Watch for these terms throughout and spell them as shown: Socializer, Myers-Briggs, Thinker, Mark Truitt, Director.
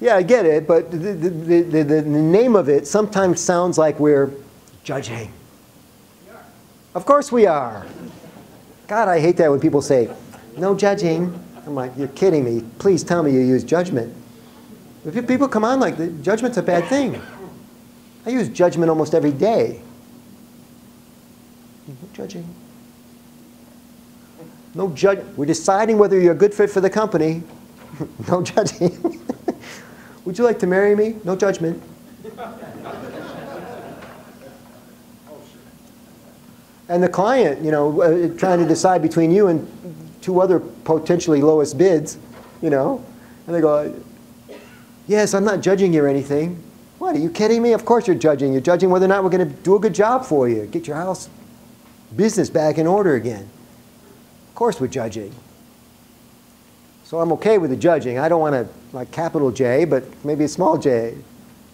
Yeah, I get it, but the name of it sometimes sounds like we're judging. We are. Of course we are. God, I hate that when people say, no judging. I'm like, you're kidding me. Please tell me you use judgment. If people come on like, judgment's a bad thing. I use judgment almost every day. No judging. No judge. We're deciding whether you're a good fit for the company. No judging. Would you like to marry me? No judgment. And the client, you know, trying to decide between you and two other potentially lowest bids, you know, and they go, yes, I'm not judging you or anything. What, are you kidding me? Of course you're judging. You're judging whether or not we're going to do a good job for you, get your house business back in order again. Of course we're judging. So I'm okay with the judging. I don't want to, like, capital J, but maybe a small j.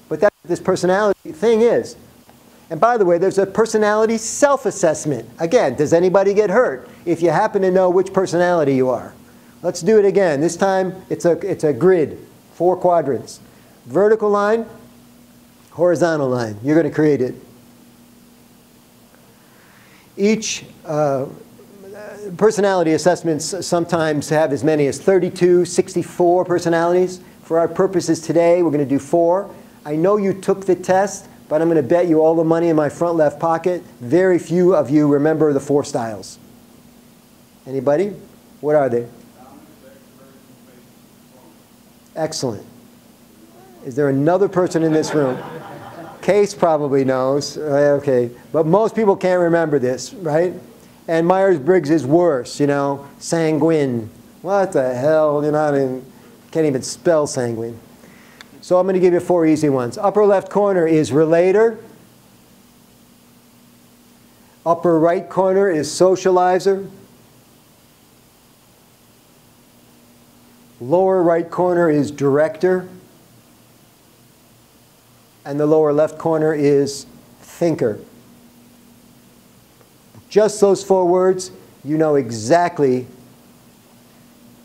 But that's what this personality thing is. And by the way, there's a personality self-assessment. Again, does anybody get hurt if you happen to know which personality you are? Let's do it again. This time, it's a grid, 4 quadrants. Vertical line, horizontal line. You're going to create it. Each personality assessments sometimes have as many as 32, 64 personalities. For our purposes today, we're going to do 4. I know you took the test, but I'm going to bet you all the money in my front left pocket, very few of you remember the 4 styles. Anybody? What are they? Excellent. Is there another person in this room? Case probably knows. Okay. But most people can't remember this, right? And Myers-Briggs is worse, you know, sanguine. What the hell? You're not in, can't even spell sanguine. So I'm going to give you 4 easy ones. Upper left corner is relater. Upper right corner is socializer. Lower right corner is director. And the lower left corner is thinker. Just those 4 words, you know exactly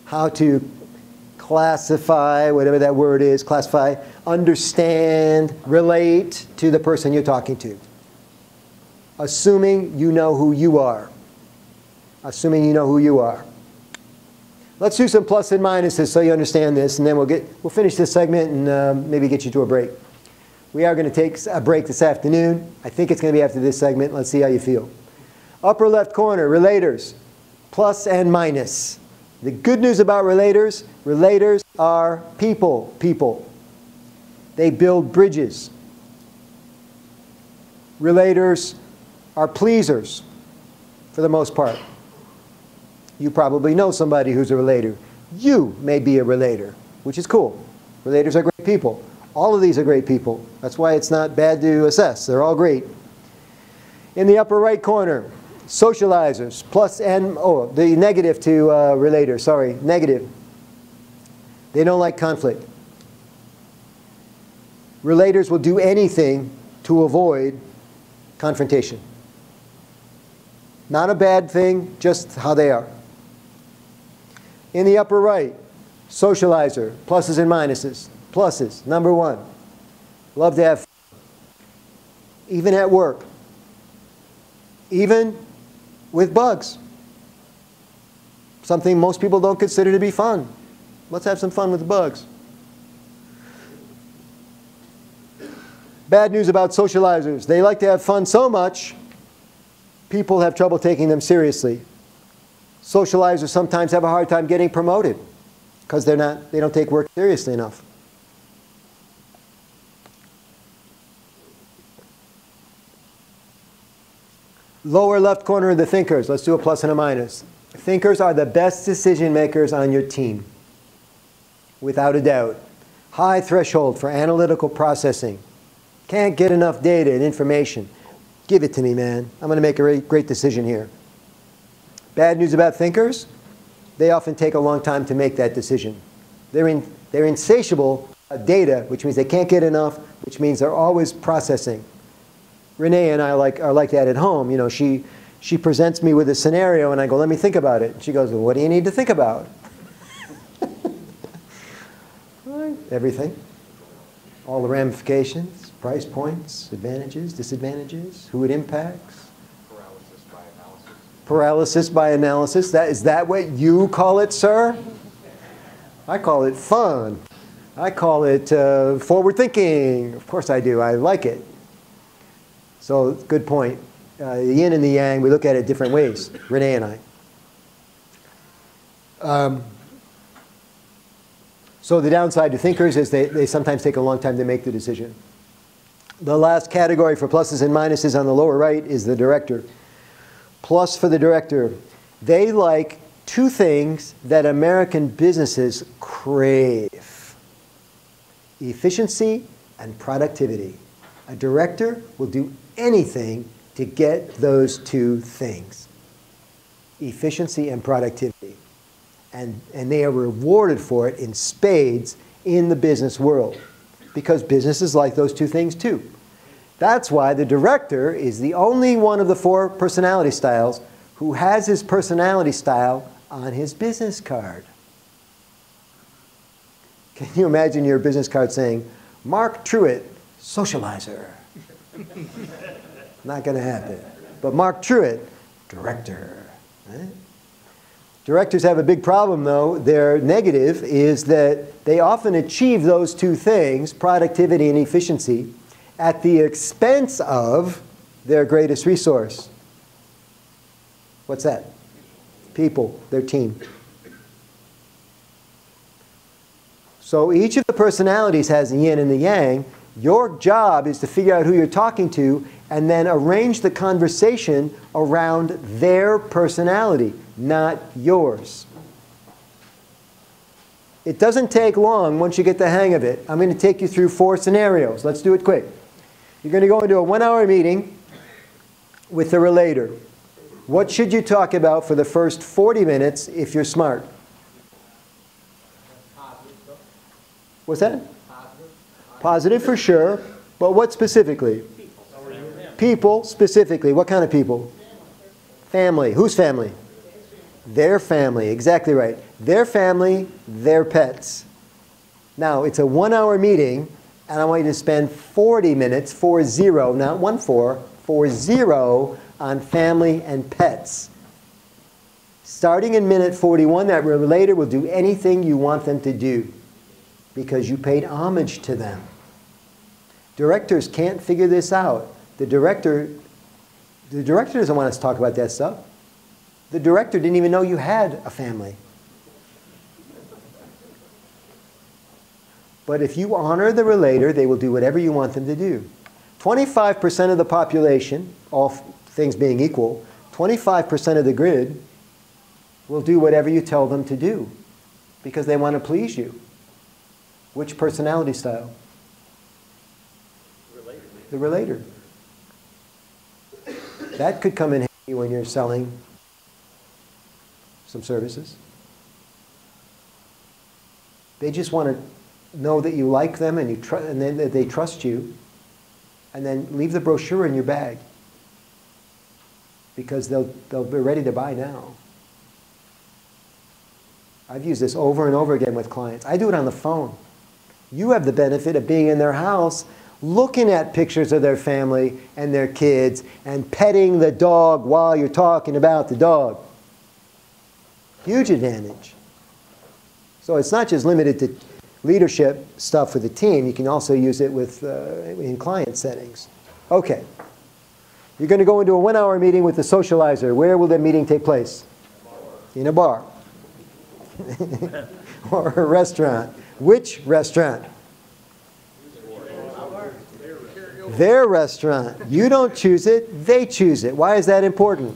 how to classify, whatever that word is, classify, understand, relate to the person you're talking to. Assuming you know who you are. Assuming you know who you are. Let's do some plus and minuses so you understand this, and then we'll finish this segment and maybe get you to a break. We are going to take a break this afternoon. I think it's going to be after this segment. Let's see how you feel. Upper left corner, relaters, plus and minus. The good news about relaters, relaters are people. They build bridges. Relaters are pleasers, for the most part. You probably know somebody who's a relater. You may be a relater, which is cool. Relaters are great people. All of these are great people. That's why it's not bad to assess. They're all great. In the upper right corner, socializers, plus and, oh, the negative to relaters, sorry, negative. They don't like conflict. Relaters will do anything to avoid confrontation. Not a bad thing, just how they are. In the upper right, socializer, pluses and minuses. Pluses, number 1, love to have fun, even at work, even with bugs. Something most people don't consider to be fun. Let's have some fun with the bugs. Bad news about socializers. They like to have fun so much, people have trouble taking them seriously. Socializers sometimes have a hard time getting promoted because they don't take work seriously enough. Lower left corner of the thinkers. Let's do a plus and a minus. Thinkers are the best decision makers on your team, without a doubt. High threshold for analytical processing. Can't get enough data and information. Give it to me, man. I'm going to make a great decision here. Bad news about thinkers, they often take a long time to make that decision. They're insatiable of data, which means they can't get enough, which means they're always processing. Renee and I are like that at home. You know, she presents me with a scenario, and I go, let me think about it. She goes, well, what do you need to think about? everything, all the ramifications, price points, advantages, disadvantages, who it impacts. Paralysis by analysis. Paralysis by analysis. That, is that what you call it, sir? I call it fun. I call it forward thinking. Of course I do. I like it. So, good point. The yin and the yang, we look at it different ways, Renee and I. So the downside to thinkers is they sometimes take a long time to make the decision. The last category for pluses and minuses on the lower right is the director. Plus for the director. They like two things that American businesses crave: efficiency and productivity. A director will do anything to get those two things, efficiency and productivity. And they are rewarded for it in spades in the business world, because businesses like those two things too. That's why the director is the only one of the four personality styles who has his personality style on his business card. Can you imagine your business card saying, Mark Truitt, Socializer? Not going to happen. But Mark Truitt, Director. Right? Directors have a big problem, though. Their negative is that they often achieve those two things, productivity and efficiency, at the expense of their greatest resource. What's that? People, their team. So each of the personalities has the yin and the yang. Your job is to figure out who you're talking to and then arrange the conversation around their personality, not yours. It doesn't take long once you get the hang of it. I'm going to take you through four scenarios. Let's do it quick. You're going to go into a one-hour meeting with the relater. What should you talk about for the first 40 minutes if you're smart? What's that? Positive for sure, but what specifically? People specifically. What kind of people? Family. Whose family? Their family. Exactly right. Their family, their pets. Now, it's a one-hour meeting, and I want you to spend 40 minutes, 4-0, not 1-4, 4-0, on family and pets. Starting in minute 41, that relater will do anything you want them to do because you paid homage to them. Directors can't figure this out. The director doesn't want us to talk about that stuff. The director didn't even know you had a family. But if you honor the relater, they will do whatever you want them to do. 25% of the population, all things being equal, 25% of the grid will do whatever you tell them to do because they want to please you. Which personality style? Relater. The relater. That could come in handy when you're selling some services. They just want to know that you like them and, and then that they trust you, and then leave the brochure in your bag because they'll be ready to buy now. I've used this over and over again with clients. I do it on the phone. You have the benefit of being in their house, looking at pictures of their family and their kids and petting the dog while you're talking about the dog. Huge advantage. So it's not just limited to leadership stuff with the team. You can also use it with, in client settings. Okay. You're going to go into a one-hour meeting with the socializer. Where will the meeting take place? In a bar. Or a restaurant. Which restaurant? Their restaurant. You don't choose it, they choose it. Why is that important?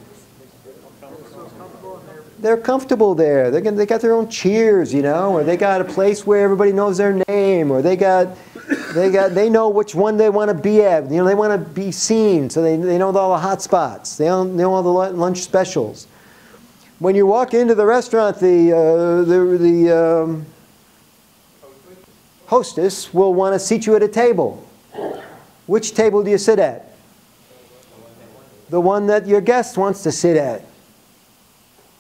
They're comfortable there. They got their own Cheers, you know, or they got a place where everybody knows their name, or they know which one they want to be at. You know, they want to be seen, so they know all the hot spots. They know all the lunch specials. When you walk into the restaurant, the hostess will want to seat you at a table. Which table do you sit at? The one that your guest wants to sit at.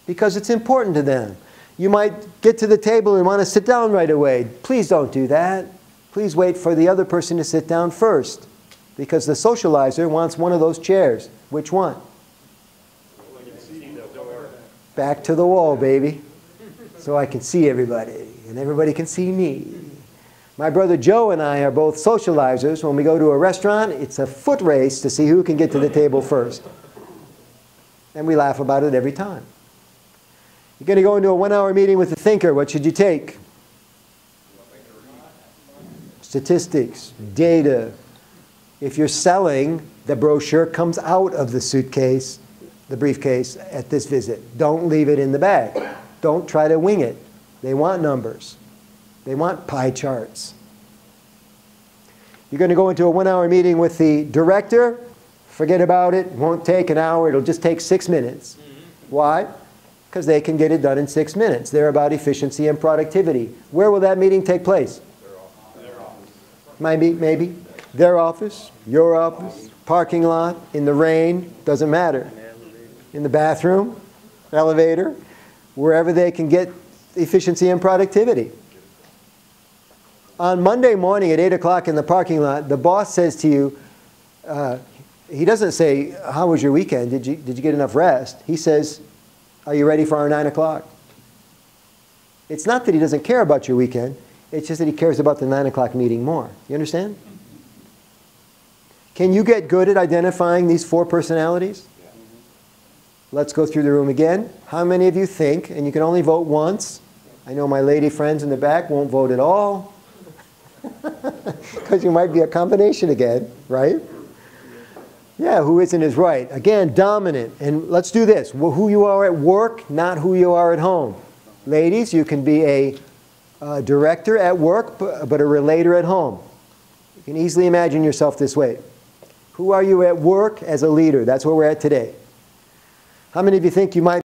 Because it's important to them. You might get to the table and want to sit down right away. Please don't do that. Please wait for the other person to sit down first, because the socializer wants one of those chairs. Which one? Back to the wall, baby. So I can see everybody, and everybody can see me. My brother Joe and I are both socializers. When we go to a restaurant, it's a foot race to see who can get to the table first. And we laugh about it every time. You're going to go into a one-hour meeting with a thinker. What should you take? Statistics, data. If you're selling, the brochure comes out of the suitcase, the briefcase, at this visit. Don't leave it in the bag. Don't try to wing it. They want numbers. They want pie charts. You're going to go into a one-hour meeting with the director. Forget about it. It won't take an hour. It'll just take 6 minutes. Why? Because they can get it done in 6 minutes. They're about efficiency and productivity. Where will that meeting take place? Their office. Maybe. Their office, your office, parking lot, in the rain, doesn't matter. In the bathroom, elevator, wherever they can get efficiency and productivity. On Monday morning at 8 o'clock in the parking lot, the boss says to you, he doesn't say, how was your weekend? Did you get enough rest? He says, are you ready for our 9 o'clock? It's not that he doesn't care about your weekend. It's just that he cares about the 9 o'clock meeting more. You understand? Can you get good at identifying these 4 personalities? Let's go through the room again. How many of you think, and you can only vote once. I know my lady friends in the back won't vote at all, because you might be a combination again, right? Yeah, who isn't is right. Again, dominant. And let's do this. Who you are at work, not who you are at home. Ladies, you can be a director at work, but a relater at home. You can easily imagine yourself this way. Who are you at work as a leader? That's where we're at today. How many of you think you might